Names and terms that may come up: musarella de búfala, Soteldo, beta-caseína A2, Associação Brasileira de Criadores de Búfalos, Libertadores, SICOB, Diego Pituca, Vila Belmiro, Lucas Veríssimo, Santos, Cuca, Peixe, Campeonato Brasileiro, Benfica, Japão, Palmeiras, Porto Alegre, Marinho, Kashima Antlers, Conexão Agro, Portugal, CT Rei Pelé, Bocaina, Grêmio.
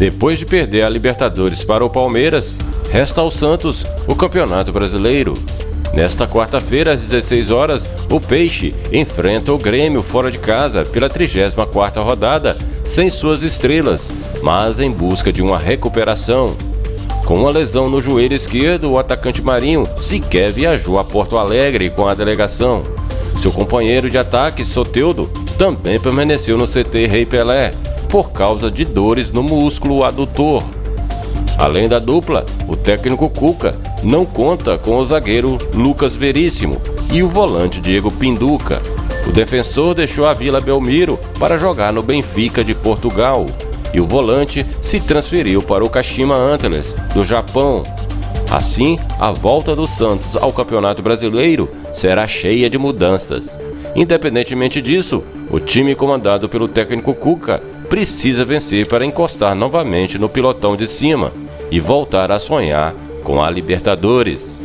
Depois de perder a Libertadores para o Palmeiras, resta ao Santos o Campeonato Brasileiro. Nesta quarta-feira, às 16 horas, o Peixe enfrenta o Grêmio fora de casa pela 34ª rodada, sem suas estrelas, mas em busca de uma recuperação. Com uma lesão no joelho esquerdo, o atacante Marinho sequer viajou a Porto Alegre com a delegação. Seu companheiro de ataque, Soteldo, também permaneceu no CT Rei Pelé, por causa de dores no músculo adutor. Além da dupla, o técnico Cuca não conta com o zagueiro Lucas Veríssimo e o volante Diego Pituca. O defensor deixou a Vila Belmiro para jogar no Benfica de Portugal e o volante se transferiu para o Kashima Antlers, do Japão. Assim, a volta do Santos ao Campeonato Brasileiro será cheia de mudanças. Independentemente disso, o time comandado pelo técnico Cuca precisa vencer para encostar novamente no pelotão de cima e voltar a sonhar com a Libertadores.